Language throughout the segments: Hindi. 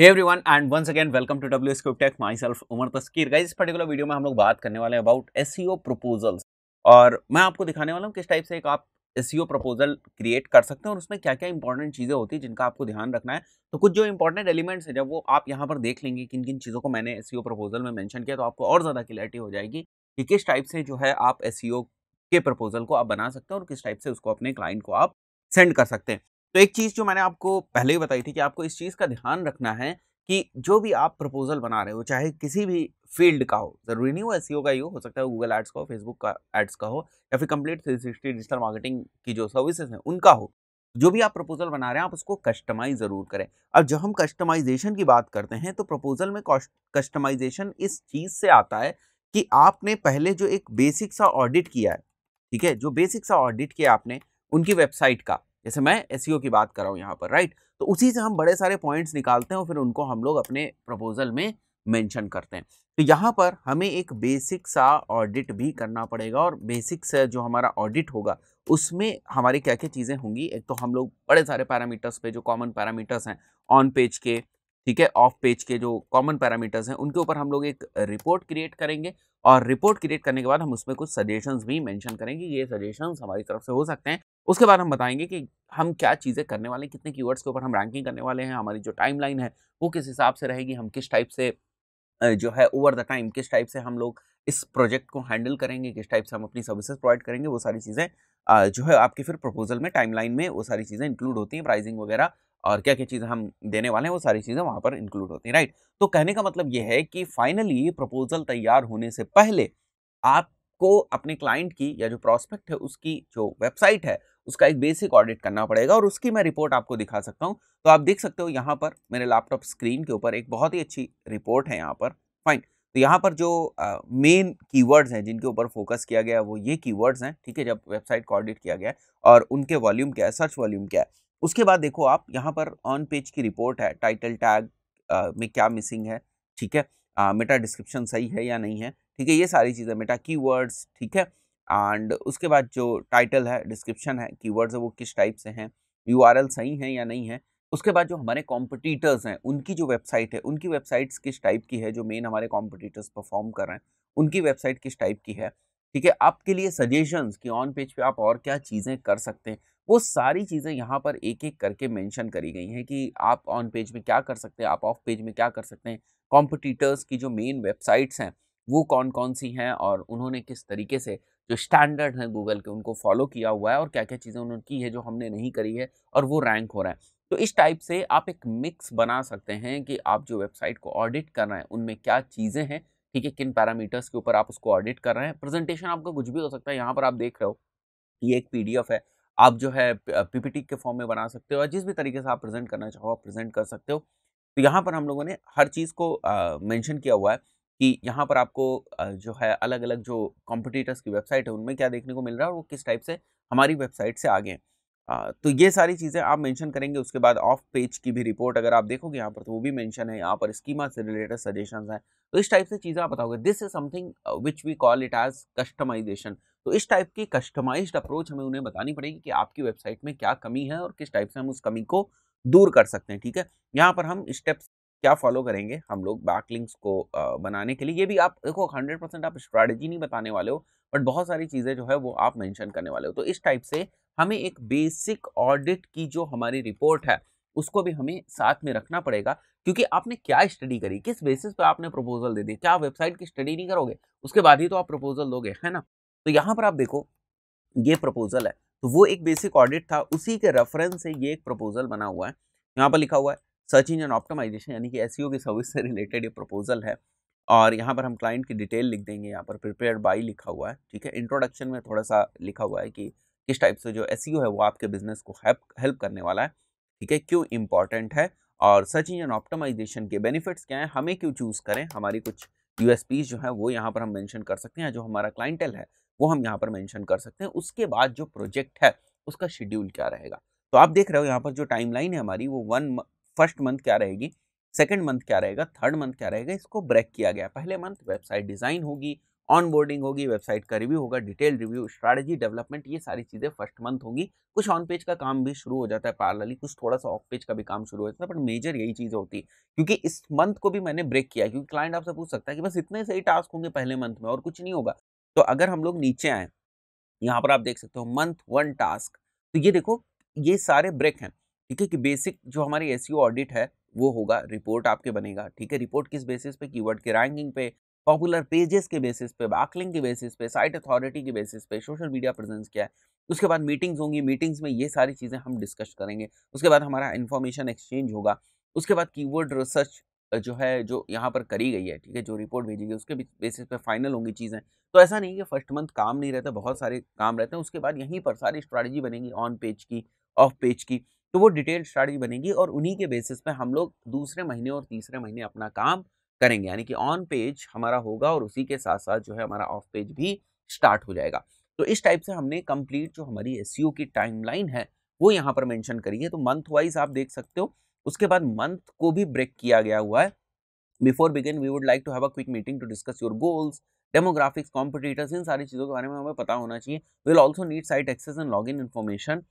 Hey everyone and once again welcome to WS Cube Tech, myself Umar Taskeer. Guys, इस पर्टिकुलर वीडियो में हम लोग बात करने वाले हैं अबाउट SEO प्रपोजल्स, और मैं आपको दिखाने वाला हूँ किस टाइप से एक आप SEO प्रपोजल क्रिएट कर सकते हैं और उसमें क्या क्या इंपॉर्टेंट चीज़ें होती हैं जिनका आपको ध्यान रखना है। तो कुछ जो इंपॉर्टेंट एलिमेंट्स है जब वो आप यहाँ पर देख लेंगे किन किन चीज़ों को मैंने SEO प्रपोजल में मेंशन किया, तो आपको और ज़्यादा क्लियरिटी हो जाएगी कि किस टाइप से जो है आप SEO के प्रपोजल को आप बना सकते हैं और किस टाइप से उसको अपने क्लाइंट को आप सेंड कर सकते हैं। तो एक चीज़ जो मैंने आपको पहले ही बताई थी कि आपको इस चीज़ का ध्यान रखना है कि जो भी आप प्रपोजल बना रहे हो, चाहे किसी भी फील्ड का हो, ज़रूरी नहीं हो SEO का ही हो सकता है, गूगल एड्स का हो, फेसबुक का एड्स का हो, या फिर कंप्लीट 360 डिजिटल मार्केटिंग की जो सर्विसेज हैं उनका हो, जो भी आप प्रपोजल बना रहे हैं आप उसको कस्टमाइज़ ज़रूर करें। अब जब हम कस्टमाइजेशन की बात करते हैं तो प्रपोजल में कस्टमाइजेशन इस चीज़ से आता है कि आपने पहले जो एक बेसिक सा ऑडिट किया है, ठीक है, जो बेसिक सा ऑडिट किया आपने उनकी वेबसाइट का, जैसे मैं SEO की बात कर रहा हूँ यहाँ पर, राइट। तो उसी से हम बड़े सारे पॉइंट्स निकालते हैं और फिर उनको हम लोग अपने प्रपोजल में मेंशन करते हैं। तो यहाँ पर हमें एक बेसिक सा ऑडिट भी करना पड़ेगा, और बेसिक से जो हमारा ऑडिट होगा उसमें हमारी क्या क्या चीज़ें होंगी। एक तो हम लोग बड़े सारे पैरामीटर्स पे, जो कॉमन पैरामीटर्स हैं ऑन पेज के, ठीक है, ऑफ पेज के जो कॉमन पैरामीटर्स हैं उनके ऊपर हम लोग एक रिपोर्ट क्रिएट करेंगे, और रिपोर्ट क्रिएट करने के बाद हम उसमें कुछ सजेशंस भी मेंशन करेंगे। ये सजेशंस हमारी तरफ से हो सकते हैं। उसके बाद हम बताएंगे कि हम क्या चीज़ें करने वाले हैं, कितने कीवर्ड्स के ऊपर हम रैंकिंग करने वाले हैं, हमारी जो टाइमलाइन है वो किस हिसाब से रहेगी, हम किस टाइप से जो है ओवर द टाइम किस टाइप से हम लोग इस प्रोजेक्ट को हैंडल करेंगे, किस टाइप से हम अपनी सर्विसेज प्रोवाइड करेंगे। वो सारी चीज़ें जो है आपके फिर प्रपोजल में टाइमलाइन में वो सारी चीज़ें इंक्लूड होती हैं, प्राइसिंग वगैरह और क्या क्या चीज़ें हम देने वाले हैं वो सारी चीज़ें वहाँ पर इंक्लूड होती हैं, राइट। तो कहने का मतलब ये है कि फाइनली प्रपोजल तैयार होने से पहले आपको अपने क्लाइंट की या जो प्रॉस्पेक्ट है उसकी जो वेबसाइट है उसका एक बेसिक ऑडिट करना पड़ेगा, और उसकी मैं रिपोर्ट आपको दिखा सकता हूँ। तो आप देख सकते हो यहाँ पर मेरे लैपटॉप स्क्रीन के ऊपर एक बहुत ही अच्छी रिपोर्ट है यहाँ पर, फाइन। तो यहाँ पर जो मेन कीवर्ड्स हैं जिनके ऊपर फोकस किया गया वो ये कीवर्ड्स हैं, ठीक है, जब वेबसाइट को ऑडिट किया गया है, और उनके वॉल्यूम क्या है, सर्च वॉल्यूम क्या है। उसके बाद देखो आप यहाँ पर ऑन पेज की रिपोर्ट है, टाइटल टैग में क्या मिसिंग है, ठीक है, मेटा डिस्क्रिप्शन सही है या नहीं है, ठीक है, ये सारी चीज़ें, मेटा कीवर्ड्स, ठीक है। एंड उसके बाद जो टाइटल है, डिस्क्रिप्शन है, कीवर्ड्स है वो किस टाइप से हैं, URL सही हैं या नहीं है। उसके बाद जो हमारे कॉम्पिटिटर्स हैं उनकी जो वेबसाइट है, उनकी वेबसाइट्स किस टाइप की है, जो मेन हमारे कॉम्पिटिटर्स परफॉर्म कर रहे हैं उनकी वेबसाइट किस टाइप की है, ठीक है। आपके लिए सजेशंस कि ऑन पेज पे आप और क्या चीज़ें कर सकते हैं, वो सारी चीज़ें यहाँ पर एक एक करके मेंशन करी गई हैं कि आप ऑन पेज में क्या कर सकते हैं, आप ऑफ पेज में क्या कर सकते हैं, कॉम्पिटिटर्स की जो मेन वेबसाइट्स हैं वो कौन कौन सी हैं, और उन्होंने किस तरीके से जो स्टैंडर्ड हैं गूगल के उनको फॉलो किया हुआ है, और क्या क्या चीज़ें उन्होंने की है जो हमने नहीं करी है और वो रैंक हो रहा है। तो इस टाइप से आप एक मिक्स बना सकते हैं कि आप जो वेबसाइट को ऑडिट कर रहे हैं उनमें क्या चीज़ें हैं, ठीक है, किन पैरामीटर्स के ऊपर आप उसको ऑडिट कर रहे हैं। प्रेजेंटेशन आपका कुछ भी हो सकता है, यहाँ पर आप देख रहे हो ये एक PDF है, आप जो है PPT के फॉर्म में बना सकते हो, और जिस भी तरीके से आप प्रेजेंट करना चाहो आप प्रेजेंट कर सकते हो। तो यहाँ पर हम लोगों ने हर चीज़ को मेंशन किया हुआ है कि यहाँ पर आपको जो है अलग अलग जो कॉम्पिटिटर्स की वेबसाइट है उनमें क्या देखने को मिल रहा है और वो किस टाइप से हमारी वेबसाइट से आगे हैं। तो ये सारी चीज़ें आप मेंशन करेंगे। उसके बाद ऑफ पेज की भी रिपोर्ट अगर आप देखोगे यहाँ पर तो वो भी मेंशन है, यहाँ पर स्कीमा से रिलेटेड सजेशंस हैं। तो इस टाइप से चीज़ें आप बताओगे, this is something which we call it as customisation. तो इस टाइप की कस्टमाइज्ड अप्रोच हमें उन्हें बतानी पड़ेगी कि आपकी वेबसाइट में क्या कमी है और किस टाइप से हम उस कमी को दूर कर सकते हैं, ठीक है। यहाँ पर हम स्टेप्स क्या फॉलो करेंगे हम लोग बैकलिंक्स को बनाने के लिए, ये भी आप देखो 100% आप स्ट्रैटेजी नहीं बताने वाले हो, बट बहुत सारी चीज़ें जो है वो आप मेंशन करने वाले हो। तो इस टाइप से हमें एक बेसिक ऑडिट की जो हमारी रिपोर्ट है उसको भी हमें साथ में रखना पड़ेगा, क्योंकि आपने क्या स्टडी करी, किस बेसिस पर आपने प्रपोजल दे दी, क्या आप वेबसाइट की स्टडी नहीं करोगे उसके बाद ही तो आप प्रपोजल दोगे, है ना। तो यहाँ पर आप देखो ये प्रपोजल है, तो वो एक बेसिक ऑडिट था, उसी के रेफरेंस से ये एक प्रपोजल बना हुआ है। यहाँ पर लिखा हुआ है सर्च इंजन ऑप्टिमाइजेशन, यानी कि SEO की सर्विस से रिलेटेड ये प्रपोजल है, और यहाँ पर हम क्लाइंट की डिटेल लिख देंगे, यहाँ पर प्रिपेयर्ड बाय लिखा हुआ है, ठीक है। इंट्रोडक्शन में थोड़ा सा लिखा हुआ है कि किस टाइप से जो SEO है वो आपके बिजनेस को हेल्प करने वाला है, ठीक है, क्यों इम्पॉर्टेंट है, और सर्च इंजन ऑप्टिमाइजेशन के बेनिफिट्स क्या हैं, हमें क्यों चूज़ करें, हमारी कुछ USPs जो है वो यहाँ पर हम मेंशन कर सकते हैं, जो हमारा क्लाइंटेल है वो हम यहाँ पर मेंशन कर सकते हैं। उसके बाद जो प्रोजेक्ट है उसका शेड्यूल क्या रहेगा, तो आप देख रहे हो यहाँ पर जो टाइमलाइन है हमारी वो फर्स्ट मंथ क्या रहेगी, सेकंड मंथ क्या रहेगा, थर्ड मंथ क्या रहेगा, इसको ब्रेक किया गया। पहले मंथ वेबसाइट डिज़ाइन होगी, ऑनबोर्डिंग होगी, वेबसाइट का रिव्यू होगा, डिटेल रिव्यू, स्ट्रैटेजी डेवलपमेंट, ये सारी चीज़ें फर्स्ट मंथ होंगी। कुछ ऑन पेज का काम भी शुरू हो जाता है पैरेलली, कुछ थोड़ा सा ऑफ पेज का भी काम शुरू हो जाता है, पर मेजर यही चीज़ होती है। क्योंकि इस मंथ को भी मैंने ब्रेक किया, क्योंकि क्लाइंट आपसे पूछ सकता है कि बस इतने सही टास्क होंगे पहले मंथ में और कुछ नहीं होगा। तो अगर हम लोग नीचे आए, यहाँ पर आप देख सकते हो मंथ वन टास्क, तो ये देखो ये सारे ब्रेक हैं। ठीक है कि बेसिक जो हमारी एसईओ ऑडिट है वो होगा, रिपोर्ट आपके बनेगा। ठीक है, रिपोर्ट किस बेसिस पे? कीवर्ड के रैंकिंग पे, पॉपुलर पेजेस के बेसिस पे, बैकलिंक के बेसिस पे, साइट अथॉरिटी के बेसिस पे, सोशल मीडिया प्रेजेंस क्या है। उसके बाद मीटिंग्स होंगी, मीटिंग्स में ये सारी चीज़ें हम डिस्कस करेंगे। उसके बाद हमारा इन्फॉर्मेशन एक्सचेंज होगा। उसके बाद कीवर्ड रिसर्च जो है, जो यहाँ पर करी गई है, ठीक है, जो रिपोर्ट भेजी गई उसके बेसिस पे फाइनल होंगी चीज़ें। तो ऐसा नहीं है कि फर्स्ट मंथ काम नहीं रहता, बहुत सारे काम रहते हैं। उसके बाद यहीं पर सारी स्ट्रैटेजी बनेगी, ऑन पेज की, ऑफ पेज की, तो वो डिटेल स्ट्रैटेजी बनेगी और उन्हीं के बेसिस पे हम लोग दूसरे महीने और तीसरे महीने अपना काम करेंगे। यानी कि ऑन पेज हमारा होगा और उसी के साथ साथ जो है हमारा ऑफ पेज भी स्टार्ट हो जाएगा। तो इस टाइप से हमने कंप्लीट जो हमारी एसईओ की टाइमलाइन है वो यहाँ पर मेंशन करी है। तो मंथ वाइज आप देख सकते हो। उसके बाद मंथ को भी ब्रेक किया गया हुआ है। Before begin we would like to have a quick meeting to discuss your goals, demographics, competitors, इन सारी चीज़ों के बारे में हमें पता होना चाहिए। We will also need site access and log in information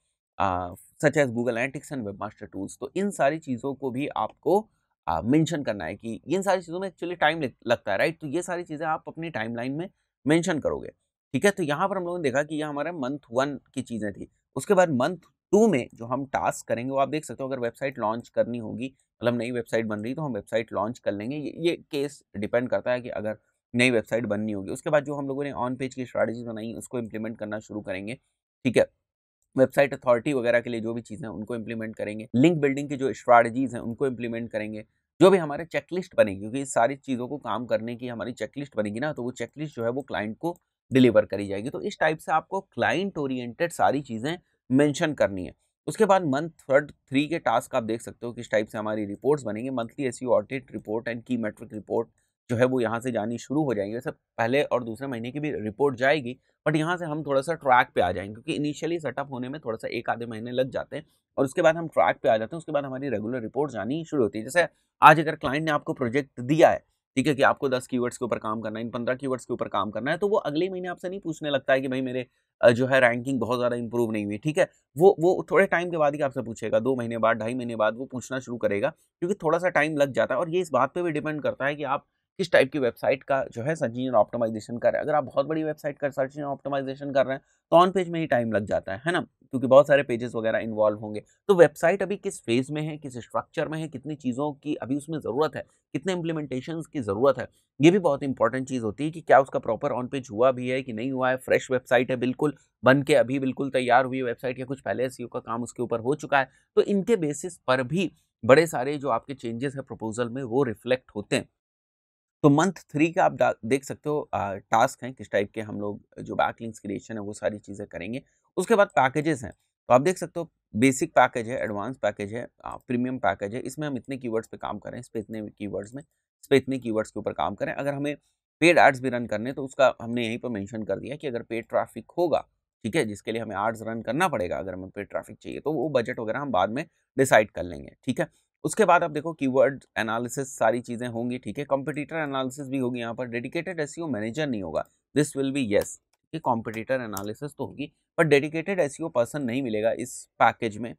such as Google analytics and web master tools. तो इन सारी चीज़ों को भी आपको मेंशन करना है कि इन सारी चीज़ों में एक्चुअली टाइम लगता है, राइट। तो ये सारी चीज़ें आप अपनी टाइमलाइन में मेंशन करोगे। ठीक है, तो यहाँ पर हम लोगों ने देखा कि यह हमारे मंथ वन की चीज़ें थी। उसके बाद मंथ टू में जो हम टास्क करेंगे वो आप देख सकते हो। अगर वेबसाइट लॉन्च करनी होगी, मतलब नई वेबसाइट बन रही तो हम वेबसाइट लॉन्च कर लेंगे। ये केस डिपेंड करता है कि अगर नई वेबसाइट बननी होगी। उसके बाद जो हम लोगों ने ऑन पेज की स्ट्रैटेजी बनाई उसको इम्प्लीमेंट करना शुरू करेंगे। ठीक है, वेबसाइट अथॉरिटी वगैरह के लिए जो भी चीज़ें हैं उनको इम्प्लीमेंट करेंगे। लिंक बिल्डिंग की जो स्ट्रैटेजीज हैं उनको इम्प्लीमेंट करेंगे। जो भी हमारे चेकलिस्ट बनेगी, क्योंकि इस सारी चीज़ों को काम करने की हमारी चेकलिस्ट बनेगी ना, तो वो चेकलिस्ट जो है वो क्लाइंट को डिलीवर करी जाएगी। तो इस टाइप से आपको क्लाइंट ओरिएंटेड सारी चीज़ें मेंशन करनी है। उसके बाद मंथ थर्ड थ्री के टास्क आप देख सकते हो किस टाइप से हमारी रिपोर्ट्स बनेंगे। Monthly SEO audit report and key metric report जो है वो यहाँ से जानी शुरू हो जाएंगे। सब पहले और दूसरे महीने की भी रिपोर्ट जाएगी, बट यहाँ से हम थोड़ा सा ट्रैक पे आ जाएंगे, क्योंकि इनिशियली सेटअप होने में थोड़ा सा एक आधे महीने लग जाते हैं और उसके बाद हम ट्रैक पे आ जाते हैं। उसके बाद हमारी रेगुलर रिपोर्ट जानी शुरू होती है। जैसे आज अगर क्लाइंट ने आपको प्रोजेक्ट दिया है, ठीक है, कि आपको 10 कीवर्ड्स के ऊपर काम करना है, 15 कीवर्ड्स के ऊपर काम करना है, तो वो अगले महीने आपसे नहीं पूछने लगता है कि भाई मेरे जो है रैंकिंग बहुत ज़्यादा इंप्रूव नहीं हुई। ठीक है, वो थोड़े टाइम के बाद ही आपसे पूछेगा, 2 महीने बाद, 2.5 महीने बाद वो पूछना शुरू करेगा, क्योंकि थोड़ा सा टाइम लग जाता है। और ये इस बात पे भी डिपेंड करता है कि आप किस टाइप की वेबसाइट का जो है सर्च इंजन ऑप्टिमाइजेशन कर रहे हैं। अगर आप बहुत बड़ी वेबसाइट का सर्च इंजन ऑप्टिमाइजेशन कर रहे हैं तो ऑन पेज में ही टाइम लग जाता है ना, क्योंकि बहुत सारे पेजेस वगैरह इन्वॉल्व होंगे। तो वेबसाइट अभी किस फेज़ में है, किस स्ट्रक्चर में है, कितनी चीज़ों की अभी उसमें ज़रूरत है, कितने इंप्लीमेंटेशन की ज़रूरत है, ये भी बहुत इंपॉर्टेंट चीज़ होती है कि क्या उसका प्रॉपर ऑन पेज हुआ भी है कि नहीं हुआ है। फ्रेश वेबसाइट है, बिल्कुल बन के अभी बिल्कुल तैयार हुई वेबसाइट, या कुछ पहले एसईओ का काम उसके ऊपर हो चुका है। तो इनके बेसिस पर भी बड़े सारे जो आपके चेंजेस हैं प्रपोजल में वो रिफ्लेक्ट होते हैं। तो मंथ थ्री का आप देख सकते हो टास्क हैं किस टाइप के हम लोग जो बैकलिंक्स क्रिएशन है वो सारी चीज़ें करेंगे। उसके बाद पैकेजेस हैं, तो आप देख सकते हो बेसिक पैकेज है, एडवांस पैकेज है, प्रीमियम पैकेज है। इसमें हम इतने कीवर्ड्स पे काम करें, इस पर इतने कीवर्ड्स में, इस पर इतने कीवर्ड्स के ऊपर काम करें। अगर हमें पेड एड्स भी रन करने तो उसका हमने यहीं पर मैंशन कर दिया कि अगर पेड ट्रैफिक होगा, ठीक है, जिसके लिए हमें एड्स रन करना पड़ेगा, अगर हमें पेड ट्रैफिक चाहिए तो वो बजट वगैरह हम बाद में डिसाइड कर लेंगे। ठीक है, उसके बाद आप देखो कीवर्ड एनालिसिस सारी चीज़ें होंगी। ठीक है, कॉम्पिटिटर एनालिसिस भी होगी। यहाँ पर डेडिकेटेड एसईओ मैनेजर नहीं होगा, दिस विल बी येस। ये कॉम्पिटिटर एनालिसिस तो होगी पर डेडिकेटेड एसईओ पर्सन नहीं मिलेगा इस पैकेज में,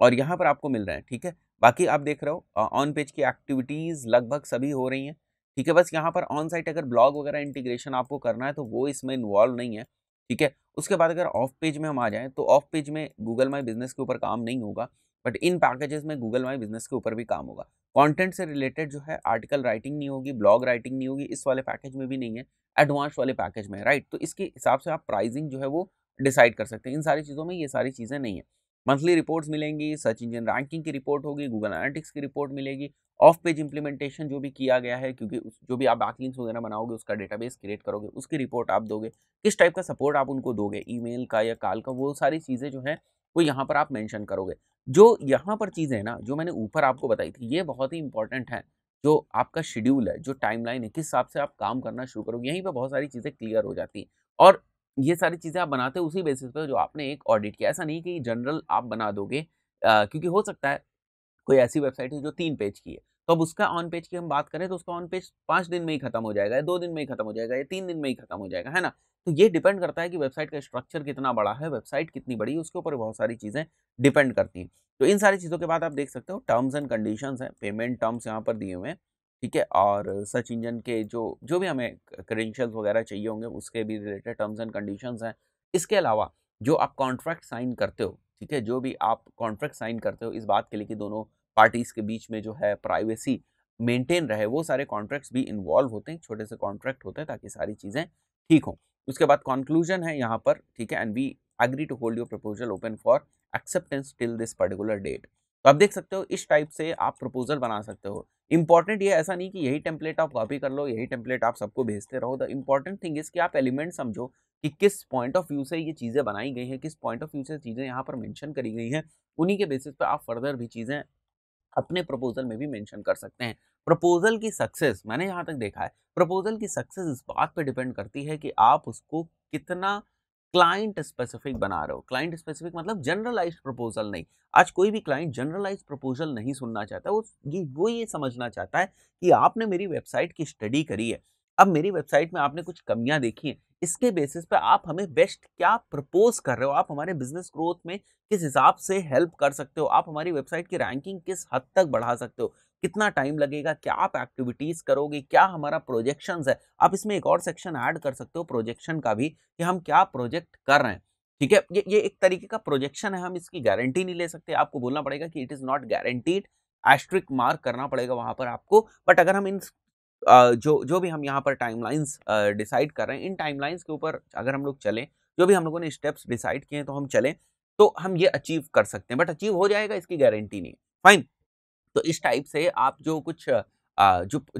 और यहाँ पर आपको मिल रहा है। ठीक है, बाकी आप देख रहे हो ऑन पेज की एक्टिविटीज़ लगभग सभी हो रही हैं। ठीक है, बस यहाँ पर ऑन साइट अगर ब्लॉग वगैरह इंटीग्रेशन आपको करना है तो वो इसमें इन्वॉल्व नहीं है। ठीक है, उसके बाद अगर ऑफ पेज में हम आ जाएँ तो ऑफ पेज में गूगल माई बिजनेस के ऊपर काम नहीं होगा, बट इन पैकेजेस में गूगल माई बिजनेस के ऊपर भी काम होगा। कंटेंट से रिलेटेड जो है आर्टिकल राइटिंग नहीं होगी, ब्लॉग राइटिंग नहीं होगी, इस वाले पैकेज में भी नहीं है, एडवांस वाले पैकेज में, राइट। तो इसके हिसाब से आप प्राइसिंग जो है वो डिसाइड कर सकते हैं। इन सारी चीज़ों में ये सारी चीज़ें नहीं है। मंथली रिपोर्ट्स मिलेंगी, सर्च इंजन रैंकिंग की रिपोर्ट होगी, गूगल एनालिटिक्स की रिपोर्ट मिलेगी, ऑफ पेज इंप्लीमेंटेशन जो भी किया गया है, क्योंकि जो भी आप बैकलिंक्स वगैरह बनाओगे उसका डेटाबेस क्रिएट करोगे, उसकी रिपोर्ट आप दोगे, किस टाइप का सपोर्ट आप उनको दोगे, ईमेल का या कॉल का, वो सारी चीज़ें जो है वो यहाँ पर आप मेंशन करोगे। जो यहाँ पर चीज़ें हैं ना, जो मैंने ऊपर आपको बताई थी, ये बहुत ही इंपॉर्टेंट है। जो आपका शेड्यूल है, जो टाइमलाइन है, किस हिसाब से आप काम करना शुरू करोगे, यहीं पे बहुत सारी चीज़ें क्लियर हो जाती हैं। और ये सारी चीज़ें आप बनाते हो उसी बेसिस पे जो आपने एक ऑडिट किया। ऐसा नहीं कि जनरल आप बना दोगे, क्योंकि हो सकता है कोई ऐसी वेबसाइट है जो 3 पेज की है, तो अब उसका ऑन पेज की हम बात करें तो उसका ऑन पेज 5 दिन में ही खत्म हो जाएगा, 2 दिन में ही खत्म हो जाएगा, या 3 दिन में ही खत्म हो जाएगा, है ना। तो ये डिपेंड करता है कि वेबसाइट का स्ट्रक्चर कितना बड़ा है, वेबसाइट कितनी बड़ी है, उसके ऊपर बहुत सारी चीज़ें डिपेंड करती हैं। तो इन सारी चीज़ों के बाद आप देख सकते हो टर्म्स एंड कंडीशंस हैं, पेमेंट टर्म्स यहाँ पर दिए हुए हैं, ठीक है। और सर्च इंजन के जो भी हमें क्रेडेंशियल्स वगैरह चाहिए होंगे उसके भी रिलेटेड टर्म्स एंड कंडीशंस हैं। इसके अलावा जो आप कॉन्ट्रैक्ट साइन करते हो, ठीक है, जो भी आप कॉन्ट्रैक्ट साइन करते हो इस बात के लिए कि दोनों पार्टीज़ के बीच में जो है प्राइवेसी मेंटेन रहे, वो सारे कॉन्ट्रैक्ट्स भी इन्वॉल्व होते हैं, छोटे से कॉन्ट्रैक्ट होते हैं ताकि सारी चीज़ें ठीक हों। उसके बाद कंक्लूजन है यहाँ पर, ठीक है, and we agree to hold your proposal open for acceptance till this particular date. तो आप देख सकते हो इस टाइप से आप प्रपोजल बना सकते हो। इंपॉर्टेंट ये ऐसा नहीं कि यही टेम्पलेट आप कॉपी कर लो, यही टेम्पलेट आप सबको भेजते रहो। द इम्पॉर्टेंट थिंग इज कि आप एलिमेंट समझो कि किस पॉइंट ऑफ व्यू से ये चीज़ें बनाई गई हैं, किस पॉइंट ऑफ व्यू से चीज़ें यहाँ पर मेंशन करी गई हैं, उन्हीं के बेसिस पर आप फर्दर भी चीज़ें अपने प्रपोजल में भी मेंशन कर सकते हैं। प्रपोजल की सक्सेस, मैंने यहाँ तक देखा है, प्रपोजल की सक्सेस इस बात पे डिपेंड करती है कि आप उसको कितना क्लाइंट स्पेसिफिक बना रहे हो। क्लाइंट स्पेसिफिक मतलब जनरलाइज्ड प्रपोजल नहीं। आज कोई भी क्लाइंट जनरलाइज्ड प्रपोजल नहीं सुनना चाहता, वो ये समझना चाहता है कि आपने मेरी वेबसाइट की स्टडी करी है, अब मेरी वेबसाइट में आपने कुछ कमियां देखी हैं, इसके बेसिस पे आप हमें बेस्ट क्या प्रपोज कर रहे हो, आप हमारे बिजनेस ग्रोथ में किस हिसाब से हेल्प कर सकते हो, आप हमारी वेबसाइट की रैंकिंग किस हद तक बढ़ा सकते हो, कितना टाइम लगेगा, क्या आप एक्टिविटीज़ करोगे, क्या हमारा प्रोजेक्शंस है। आप इसमें एक और सेक्शन ऐड कर सकते हो प्रोजेक्शन का भी, कि हम क्या प्रोजेक्ट कर रहे हैं, ठीक है। ये एक तरीके का प्रोजेक्शन है, हम इसकी गारंटी नहीं ले सकते, आपको बोलना पड़ेगा कि it is not guaranteed, asterisk mark करना पड़ेगा वहाँ पर आपको। बट अगर हम इन जो भी हम यहाँ पर टाइमलाइंस डिसाइड कर रहे हैं, इन टाइमलाइंस के ऊपर अगर हम लोग चलें, जो भी हम लोगों ने स्टेप्स डिसाइड किए हैं तो हम चलें, तो हम ये अचीव कर सकते हैं। बट अचीव हो जाएगा इसकी गारंटी नहीं, फाइन। तो इस टाइप से आप जो कुछ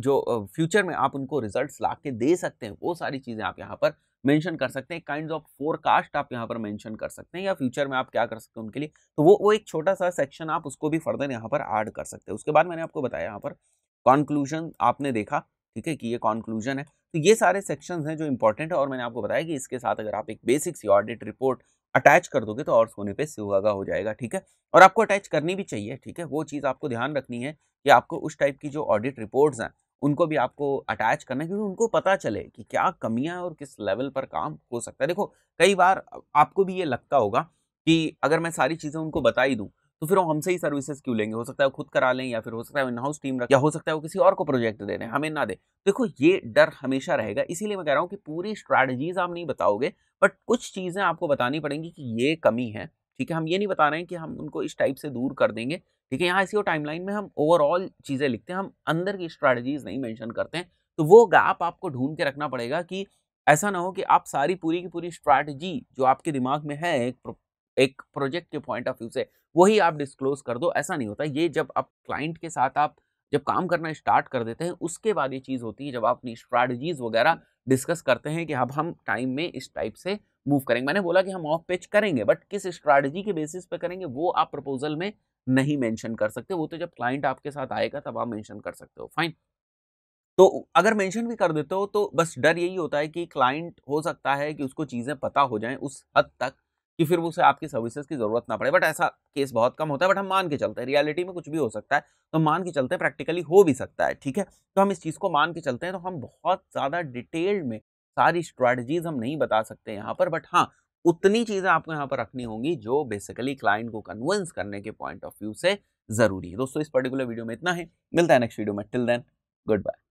जो फ्यूचर में आप उनको रिजल्ट्स ला के दे सकते हैं, वो सारी चीज़ें आप यहाँ पर मेंशन कर सकते हैं। काइंड ऑफ फोरकास्ट आप यहाँ पर मेंशन कर सकते हैं, या फ्यूचर में आप क्या कर सकते हैं उनके लिए, तो वो एक छोटा सा सेक्शन आप उसको भी फर्दर यहाँ पर ऐड कर सकते हैं। उसके बाद मैंने आपको बताया यहाँ पर कॉन्क्लूजन आपने देखा, ठीक है, कि ये कॉन्क्लूजन है। तो ये सारे सेक्शंस हैं जो इंपॉर्टेंट है, और मैंने आपको बताया कि इसके साथ अगर आप एक basic SEO audit report attach कर दोगे तो और सोने पे सुहागा हो जाएगा, ठीक है। और आपको अटैच करनी भी चाहिए, ठीक है, वो चीज़ आपको ध्यान रखनी है कि आपको उस टाइप की जो ऑडिट रिपोर्ट्स हैं उनको भी आपको अटैच करना है, क्योंकि उनको पता चले कि क्या कमियाँ हैं और किस लेवल पर काम हो सकता है। देखो कई बार आपको भी ये लगता होगा कि अगर मैं सारी चीज़ें उनको बता ही दूँ तो फिर वो हमसे ही सर्विसेज क्यों लेंगे, हो सकता है वो खुद करा लें, या फिर हो सकता है वो इन हाउस टीम रख, या हो सकता है वो किसी और को प्रोजेक्ट दे दें, हमें ना दे। देखो ये डर हमेशा रहेगा, इसीलिए मैं कह रहा हूँ कि पूरी स्ट्रैटेजीज आप नहीं बताओगे, बट कुछ चीज़ें आपको बतानी पड़ेंगी कि ये कमी है, ठीक है। हम ये नहीं बता रहे हैं कि हम उनको इस टाइप से दूर कर देंगे, ठीक है। यहाँ इसी टाइमलाइन में हम ओवरऑल चीज़ें लिखते हैं, हम अंदर की स्ट्रैटेजीज नहीं मैंशन करते हैं। तो वो गैप आपको ढूंढ के रखना पड़ेगा कि ऐसा ना हो कि आप सारी पूरी की पूरी स्ट्रैटेजी जो आपके दिमाग में है एक प्रोजेक्ट के पॉइंट ऑफ व्यू से, वही आप डिस्क्लोज कर दो, ऐसा नहीं होता। ये जब आप क्लाइंट के साथ आप जब काम करना स्टार्ट कर देते हैं उसके बाद ये चीज़ होती है, जब आप अपनी स्ट्रैटेजीज वगैरह डिस्कस करते हैं कि अब हम टाइम में इस टाइप से मूव करेंगे। मैंने बोला कि हम ऑफ पेज करेंगे, बट किस स्ट्रैटेजी के बेसिस पे करेंगे वो आप प्रपोजल में नहीं मेंशन कर सकते, वो तो जब क्लाइंट आपके साथ आएगा तब आप मेंशन कर सकते हो, फाइन। तो अगर मेंशन भी कर देते हो तो बस डर यही होता है कि क्लाइंट, हो सकता है कि उसको चीज़ें पता हो जाएँ उस हद तक कि फिर उसे आपकी सर्विसेज की ज़रूरत ना पड़े। बट ऐसा केस बहुत कम होता है, बट हम मान के चलते हैं रियलिटी में कुछ भी हो सकता है, तो मान के चलते हैं प्रैक्टिकली हो भी सकता है, ठीक है। तो हम इस चीज़ को मान के चलते हैं, तो हम बहुत ज़्यादा डिटेल्ड में सारी स्ट्रैटेजीज हम नहीं बता सकते यहाँ पर, बट हाँ उतनी चीज़ें आपको यहाँ पर रखनी होंगी जो बेसिकली क्लाइंट को कन्विंस करने के पॉइंट ऑफ व्यू से ज़रूरी है। दोस्तों इस पर्टिकुलर वीडियो में इतना है, मिलता है नेक्स्ट वीडियो में, टिल देन गुड बाय।